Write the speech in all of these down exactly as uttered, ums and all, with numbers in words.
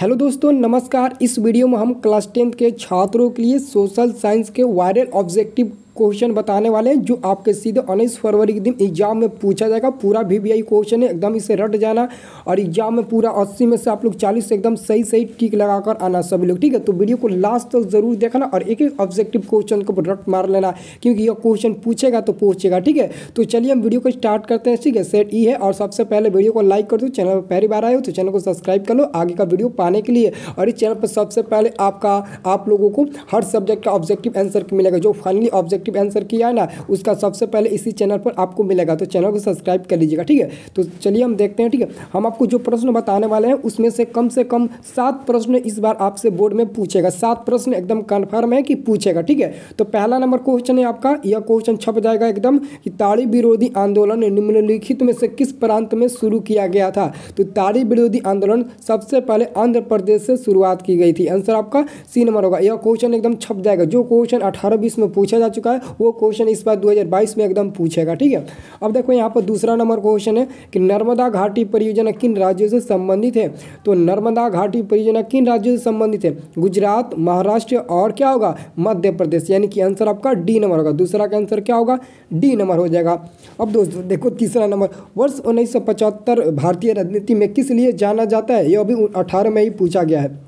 Hello दोस्तों नमस्कार। इस वीडियो में हम क्लास टेंथ के छात्रों के लिए सोशल साइंस के वायरल ऑब्जेक्टिव क्वेश्चन बताने वाले हैं, जो आपके सीधे उन्नीस फरवरी के दिन एग्जाम में पूछा जाएगा। पूरा वीवीआई क्वेश्चन है, एकदम इसे रट जाना और एग्जाम में पूरा अस्सी में से आप लोग चालीस एकदम सही सही टिक लगाकर आना सभी लोग, ठीक है। तो वीडियो को लास्ट तक जरूर देखना और एक एक ऑब्जेक्टिव क्वेश्चन को रट मार लेना, क्योंकि यह क्वेश्चन पूछेगा तो पूछेगा, ठीक है। तो चलिए हम वीडियो को स्टार्ट करते हैं, ठीक है। सेट ई है और सबसे पहले वीडियो को लाइक कर दो। चैनल पर पहली बार आए हो तो चैनल को सब्सक्राइब कर लो आगे का वीडियो पाने के लिए। और इस चैनल पर सबसे पहले आपका आप लोगों को हर सब्जेक्ट का ऑब्जेक्टिव आंसर मिलेगा, जो फाइनली ऑब्जेक्टिव आंसर किया है ना, उसका सबसे पहले इसी चैनल पर आपको मिलेगा। तो चैनल को सब्सक्राइब कर लीजिएगा, ठीक है। तो चलिए हम देखते हैं, ठीक है। हम आपको जो प्रश्न बताने वाले हैं उसमें से कम से कम सात प्रश्न इस बार आपसे बोर्ड में पूछेगा। सात प्रश्न एकदम कंफर्म है कि पूछेगा, ठीक है। तो पहला नंबर क्वेश्चन है आपका, यह क्वेश्चन छप जाएगा एकदम, कि ताड़ी विरोधी आंदोलन निम्नलिखित में से किस प्रांत में शुरू किया गया था। तो ताड़ी विरोधी आंदोलन सबसे पहले आंध्र प्रदेश से शुरुआत की गई थी। आंसर आपका सी नंबर होगा। यह क्वेश्चन एकदम छप जाएगा। जो क्वेश्चन अठारह बीस में पूछा जा चुका है वो क्वेश्चन इस बार दो हज़ार बाईस में एकदम पूछेगा, ठीक है। अब देखो यहाँ पर दूसरा नंबर क्वेश्चन है कि नर्मदा घाटी परियोजना किन राज्यों से संबंधित है। तो नर्मदा घाटी परियोजना किन राज्यों से संबंधित है, गुजरात, महाराष्ट्र और क्या होगा, मध्य प्रदेश, यानी कि आंसर आपका डी नंबर होगा। दूसरा का आंसर क्या होगा, डी नंबर हो जाएगा। अब दोस्तों देखो तीसरा नंबर, वर्ष उन्नीस सौ पचहत्तर भारतीय राजनीति में किस लिए जाना जाता है। यह भी अठारह में ही पूछा गया है।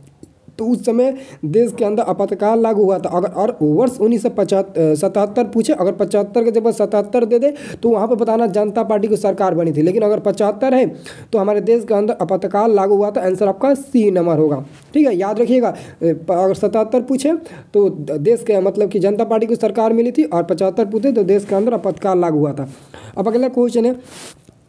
तो उस समय देश के अंदर आपातकाल लागू हुआ था। अगर और वर्ष उन्नीस सौ पचहत्तर सतहत्तर पूछे, अगर पचहत्तर के जगह सतहत्तर दे दे तो वहाँ पे बताना जनता पार्टी की सरकार बनी थी, लेकिन अगर पचहत्तर है तो हमारे देश के अंदर आपातकाल लागू हुआ था। आंसर आपका सी नंबर होगा, ठीक है। याद रखिएगा, अगर सतहत्तर पूछे तो देश के मतलब कि जनता पार्टी की सरकार मिली थी, और पचहत्तर पूछे तो देश के अंदर आपातकाल लागू हुआ था। अब अगला क्वेश्चन है,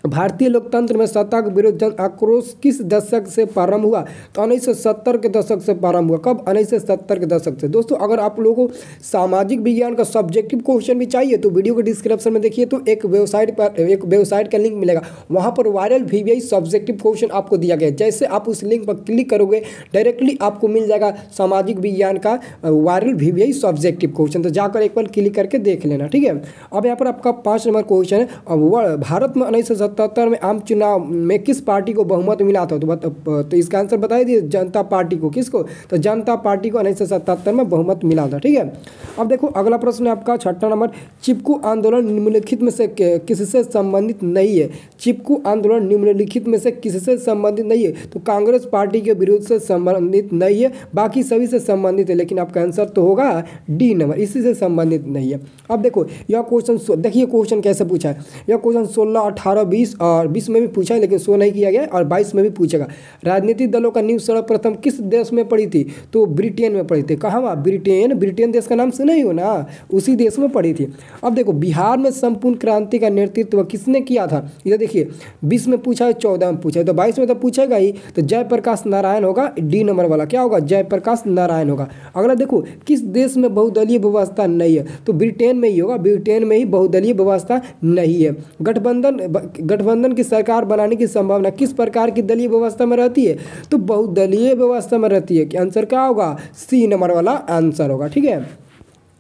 भारतीय लोकतंत्र में सत्ता के विरुद्ध जन आक्रोश किस दशक से प्रारंभ हुआ। तो उन्नीस सौ सत्तर के दशक से प्रारंभ हुआ। कब, उन्नीस सौ सत्तर के दशक से। दोस्तों अगर आप लोगों को सामाजिक विज्ञान का सब्जेक्टिव क्वेश्चन भी चाहिए तो वीडियो के डिस्क्रिप्शन में देखिए, तो एक वेबसाइट पर एक वेबसाइट का लिंक मिलेगा, वहाँ पर वायरल वीवीआई सब्जेक्टिव क्वेश्चन आपको दिया गया। जैसे आप उस लिंक पर क्लिक करोगे डायरेक्टली आपको मिल जाएगा सामाजिक विज्ञान का वायरल वीवीआई सब्जेक्टिव क्वेश्चन। तो जाकर एक बार क्लिक करके देख लेना, ठीक है। अब यहाँ पर आपका पाँच नंबर क्वेश्चन है, अब भारत में उन्नीस सौ सतहत्तर में आम चुनाव में किस पार्टी को बहुमत मिला था। तो, तो इसका आंसर बताइए दिए जनता पार्टी को। किसको, तो जनता पार्टी को उन्नीस सौ सतहत्तर में बहुमत मिला था, ठीक है। अब देखो अगला प्रश्न है आपका छठा नंबर, चिपको आंदोलन निम्नलिखित में से किससे संबंधित नहीं है। चिपको आंदोलन निम्नलिखित में से किससे संबंधित नहीं है। तो कांग्रेस पार्टी के विरोध से संबंधित नहीं है, बाकी सभी से संबंधित है, लेकिन आपका आंसर तो होगा डी नंबर, इसी से संबंधित नहीं है। अब देखो यह क्वेश्चन, देखिए क्वेश्चन कैसे पूछा है। यह क्वेश्चन सोलह अठारह बीस और बीस में भी पूछा है, लेकिन सो नहीं किया गया, और बाईस में भी पूछेगा। राजनीतिक दलों का नींव सर्वप्रथम किस देश में पड़ी थी। तो ब्रिटेन में पड़ी थी। कहाँ वहाँ, ब्रिटेन। ब्रिटेन देश का नाम सुना ही हो ना, उसी देश में पड़ी थी। अब देखो बिहार में संपूर्ण क्रांति का नेतृत्व किसने किया था। ये देखिए बीस में पूछा है, चौदह में पूछा है, तो बाईस में तो पूछेगा ही। तो जयप्रकाश नारायण होगा डी नंबर वाला। क्या होगा, जयप्रकाश नारायण होगा। अगला देखो, किस देश में बहुदलीय व्यवस्था नहीं है। तो ब्रिटेन में ही होगा, ब्रिटेन में ही बहुदलीय व्यवस्था नहीं है। गठबंधन गठबंधन की सरकार बनाने की संभावना किस प्रकार की दलीय व्यवस्था में रहती है। तो बहुदलीय व्यवस्था में रहती है। कि आंसर क्या होगा, सी नंबर वाला आंसर होगा, ठीक है।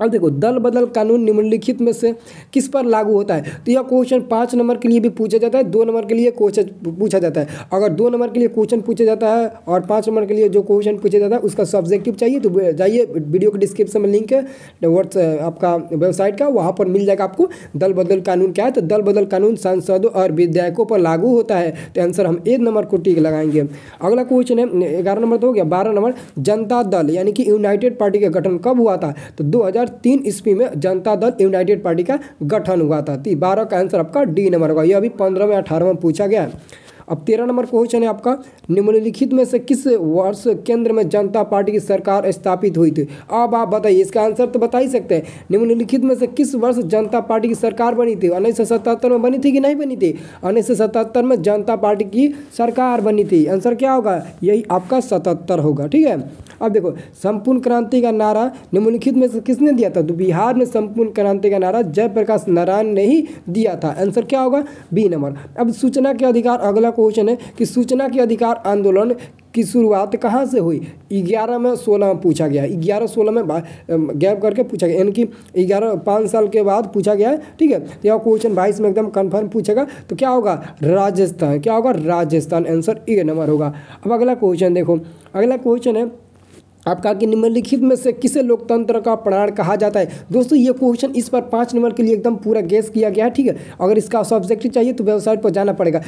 अब देखो दल बदल कानून निम्नलिखित में से किस पर लागू होता है। तो यह क्वेश्चन पाँच नंबर के लिए भी पूछा जाता है, दो नंबर के लिए क्वेश्चन पूछा जाता है। अगर दो नंबर के लिए क्वेश्चन पूछा जाता है और पाँच नंबर के लिए जो क्वेश्चन पूछा जाता है उसका सब्जेक्टिव चाहिए तो जाइए, वीडियो के डिस्क्रिप्शन में लिंक है व्हाट्सएप आपका वेबसाइट का, वहाँ पर मिल जाएगा आपको। दल बदल कानून क्या है, तो दल बदल कानून सांसदों और विधायकों पर लागू होता है। तो आंसर हम एक नंबर को टिक लगाएंगे। अगला क्वेश्चन है ग्यारह नंबर तो हो गया। बारह नंबर, जनता दल यानी कि यूनाइटेड पार्टी का गठन कब हुआ था। तो दो हज़ार तीन ईस्वी में जनता दल यूनाइटेड पार्टी का गठन हुआ था। बारह का आंसर आपका डी नंबर होगा। यह अभी पंद्रह में अठारह में पूछा गया है। अब तेरह नंबर क्वेश्चन है आपका, निम्नलिखित में से किस वर्ष केंद्र में जनता पार्टी की सरकार स्थापित हुई थी। अब आप बताइए, इसका आंसर तो बता ही सकते हैं। निम्नलिखित में से किस वर्ष जनता पार्टी की सरकार बनी थी। उन्नीस सौ सतहत्तर में बनी थी कि नहीं बनी थी। उन्नीस सौ सतहत्तर में जनता पार्टी की सरकार बनी थी। आंसर क्या होगा, यही आपका सतहत्तर होगा, ठीक है। अब देखो संपूर्ण क्रांति का नारा निम्नलिखित में से किसने दिया था। तो बिहार में संपूर्ण क्रांति का नारा जयप्रकाश नारायण ने ही दिया था। आंसर क्या होगा, बी नंबर। अब सूचना के अधिकार, अगला क्वेश्चन है कि सूचना के अधिकार आंदोलन की शुरुआत कहाँ से हुई? ग्यारह में सोलह पूछा गया है, ग्यारह सोलह में गैप करके पूछा गया, यानी कि ग्यारह पाँच साल के बाद पूछा गया है। ठीक है, यह क्वेश्चन बाईस में एकदम कंफर्म पूछेगा तो क्या होगा? राजस्थान। क्या होगा? राजस्थान। आंसर ए नंबर होगा। अब अगला क्वेश्चन देखो, अगला क्वेश्चन है आपका कि निम्नलिखित में से किसे लोकतंत्र का प्राण कहा जाता है? दोस्तों ये क्वेश्चन इस पर पाँच नंबर के लिए एकदम पूरा गैस किया गया है। ठीक है, अगर इसका सब्जेक्ट चाहिए तो वेबसाइट पर जाना पड़ेगा।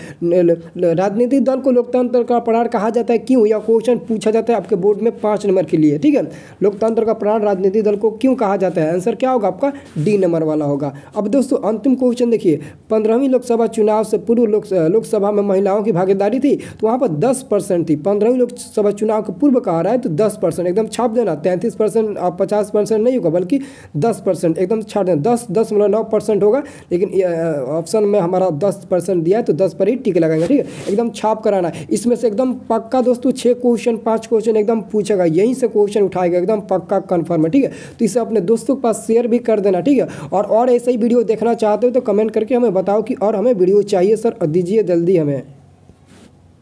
राजनीतिक दल को लोकतंत्र का प्राण कहा जाता है क्यों? यह क्वेश्चन पूछा जाता है आपके बोर्ड में पाँच नंबर के लिए। ठीक है, लोकतंत्र का प्राण राजनीतिक दल को क्यों कहा जाता है? आंसर क्या होगा आपका? डी नंबर वाला होगा। अब दोस्तों अंतिम क्वेश्चन देखिए, पंद्रहवीं लोकसभा चुनाव से पूर्व लोकसभा में महिलाओं की भागीदारी थी तो वहाँ पर दस परसेंट थी। पंद्रहवीं लोकसभा चुनाव के पूर्व कहा रहा है तो दस परसेंट एकदम छाप देना, तैंतीस परसेंट और पचास परसेंट नहीं होगा बल्कि दस परसेंट एकदम छाप देना, दस दस मतलब नौ परसेंट होगा, लेकिन ऑप्शन में हमारा दस परसेंट दिया है तो दस पर ही टिक लगाएंगे। ठीक है, एकदम छाप कराना। इसमें से एकदम पक्का दोस्तों छः क्वेश्चन पाँच क्वेश्चन एकदम पूछेगा, यहीं से क्वेश्चन उठाएगा, एकदम पक्का कन्फर्म है। ठीक है, तो इसे अपने दोस्तों के पास शेयर भी कर देना। ठीक है, और, और ऐसे ही वीडियो देखना चाहते हो तो कमेंट करके हमें बताओ कि और हमें वीडियो चाहिए सर, दीजिए जल्दी हमें।